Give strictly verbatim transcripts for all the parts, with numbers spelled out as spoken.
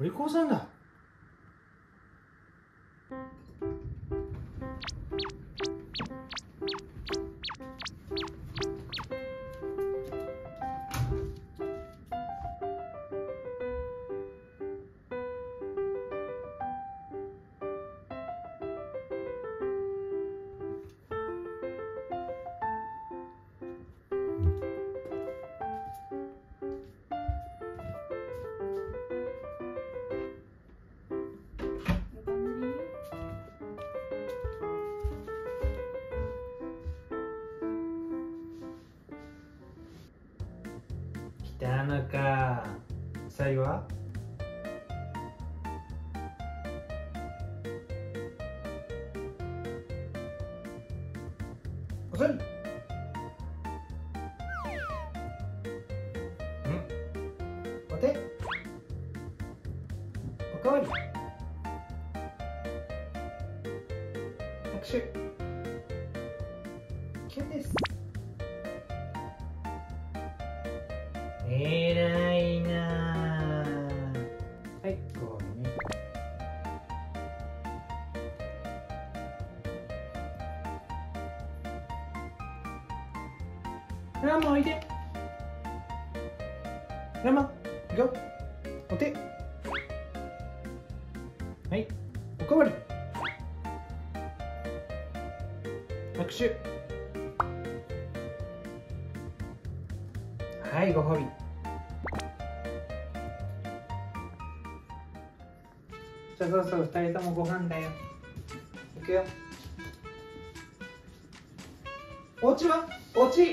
お利口さんだ。来たのか。うさぎは？うさぎ？ん？お手？おかわり？拍手。キュンです。えらいな。はい、こうね。ラマおいで。ラマ、いくよ。お手。はい、おかわり。拍手。はい、ご褒美。じゃあそろそろふたりともご飯だよ。いくよ。お家はお家。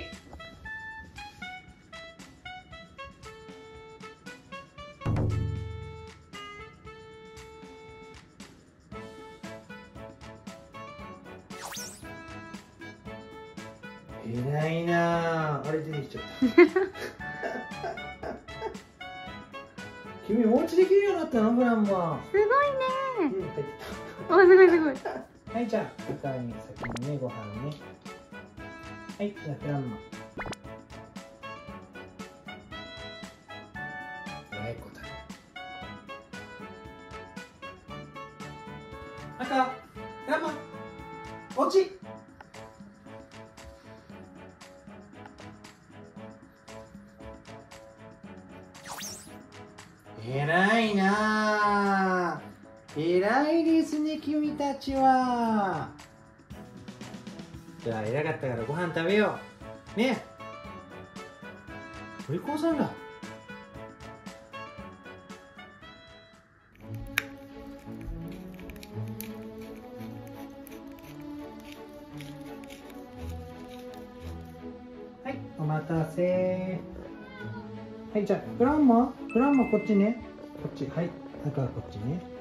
いないなぁ。あれ出てきちゃった。君お家できるようになったの、ブランマ。すごいね。うん、お、すごいすごい。はい、じゃあ、おかわり先にね、ご飯ね。はい、じゃあ、ブランマ。えらい子だ。赤、ブランマ。お家。えらいなぁ。えらいですね、君たちは。じゃあ、えらかったからご飯食べよう。ねえ。お利口さんだ。はい、お待たせ。はい、じゃあ、グランマ、グランマこっちね。こっち、はい、だからこっちね。